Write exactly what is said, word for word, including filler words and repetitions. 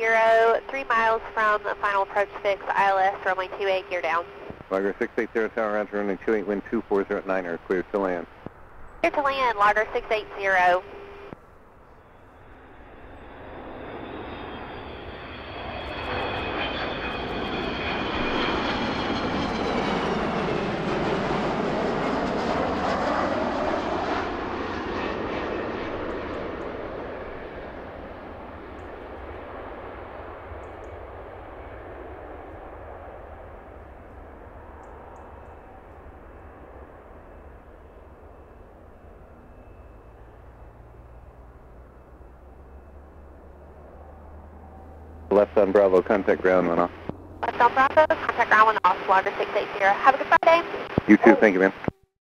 six eighty, three miles from the final approach fix, I L S, runway two eight, gear down. Logger six eighty, tower round, runway two eight, wind two four zero at nine, are clear to land. Clear to land, Logger six eighty. Left on Bravo, contact ground went off. Left on Bravo, contact ground went off, Logger six eighty. Have a good Friday. You too, thank you, man.